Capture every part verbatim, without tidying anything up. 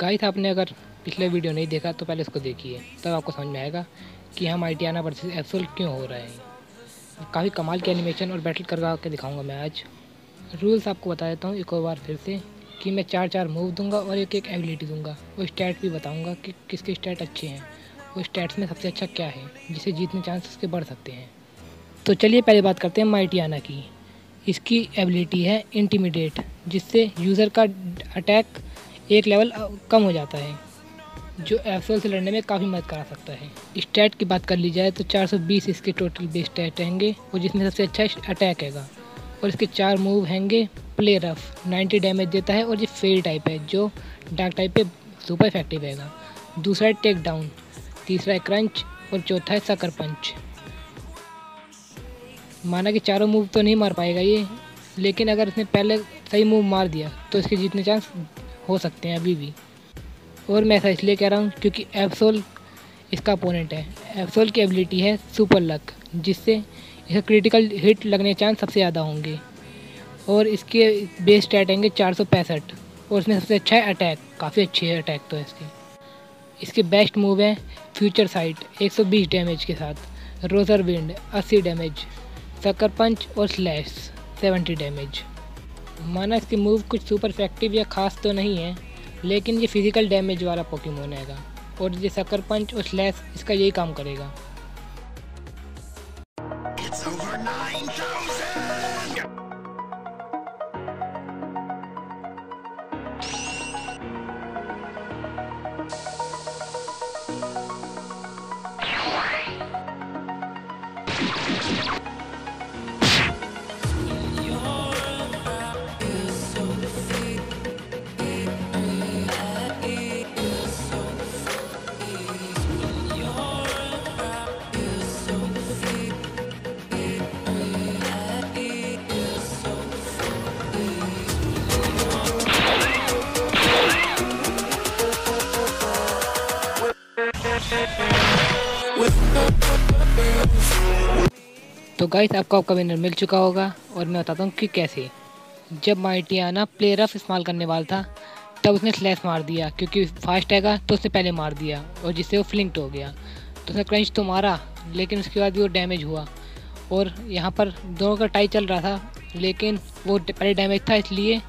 Guys आपने अगर पिछले वीडियो नहीं देखा तो पहले इसको देखिए, तब आपको समझ में आएगा कि हम मित्याएना वर्सेस एब्सल क्यों हो रहे हैं। काफ़ी कमाल के एनिमेशन और बैटल करवा के दिखाऊंगा मैं आज। रूल्स आपको बता देता हूँ एक और बार फिर से कि मैं चार चार मूव दूंगा और एक एक एबिलिटी दूंगा और स्टैट भी बताऊँगा कि किसके स्टैट अच्छे हैं और स्टैट्स में सबसे अच्छा क्या है जिसे जीतने चांस उसके बढ़ सकते हैं। तो चलिए पहले बात करते हैं मित्याएना की। इसकी एबिलिटी है इंटिमिडेट, जिससे यूज़र का अटैक एक लेवल कम हो जाता है जो एब्सल से लड़ने में काफ़ी मदद करा सकता है। स्टैट की बात कर ली जाए तो चार सौ बीस इसके टोटल बेस स्टैट रहेंगे और जिसमें सबसे अच्छा अटैक हैगा और इसके चार मूव हैंगे प्ले रफ, नब्बे डैमेज देता है और ये फेल टाइप है जो डार्क टाइप पे सुपर इफेक्टिव हैगा। दूसरा है टेक डाउन, तीसरा है क्रंच और चौथा है सकर पंच। माना कि चारों मूव तो नहीं मार पाएगा ये, लेकिन अगर इसने पहले सही मूव मार दिया तो इसके जीतने चांस हो सकते हैं अभी भी। और मैं ऐसा इसलिए कह रहा हूँ क्योंकि एब्सल इसका अपोनेंट है। एब्सल की एबिलिटी है सुपर लक, जिससे इसका क्रिटिकल हिट लगने के चांस सबसे ज़्यादा होंगे और इसके बेस स्टैट आएंगे चार सौ पैंसठ और इसमें सबसे अच्छा है अटैक, काफ़ी अच्छे है अटैक तो इसके। इसके बेस्ट मूव है फ्यूचर साइट एक सौ बीस डैमेज के साथ, रोजर विंड अस्सी डैमेज, सकर पंच और स्लैश सेवेंटी डैमेज। माना इसके मूव कुछ सुपर इफेक्टिव या ख़ास तो नहीं है, लेकिन ये फिजिकल डैमेज वाला पोकेमोन हैगा और ये सकर पंच और स्लैश इसका यही काम करेगा। तो गाइस आपको आपका विनर मिल चुका होगा और मैं बताता हूँ कि कैसे। जब मित्याएना प्ले रफ इस्तेमाल करने वाला था तब उसने स्लैश मार दिया क्योंकि फास्ट हैगा तो उसने पहले मार दिया और जिससे वो फ्लिंक्ट हो गया। तो उसने क्रंच तो मारा लेकिन उसके बाद भी वो डैमेज हुआ और यहाँ पर दोनों का टाई चल रहा था, लेकिन वो पहले डैमेज था इसलिए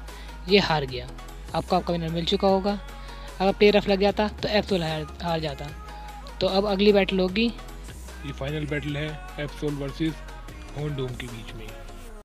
ये हार गया। आपको आपका विनर मिल चुका होगा। अगर प्ले रफ लग जाता तो एब्सल हार जाता। तो अब अगली बैटल होगी, ये फाइनल बैटल है एब्सल वर्सेस होंडूम के बीच में।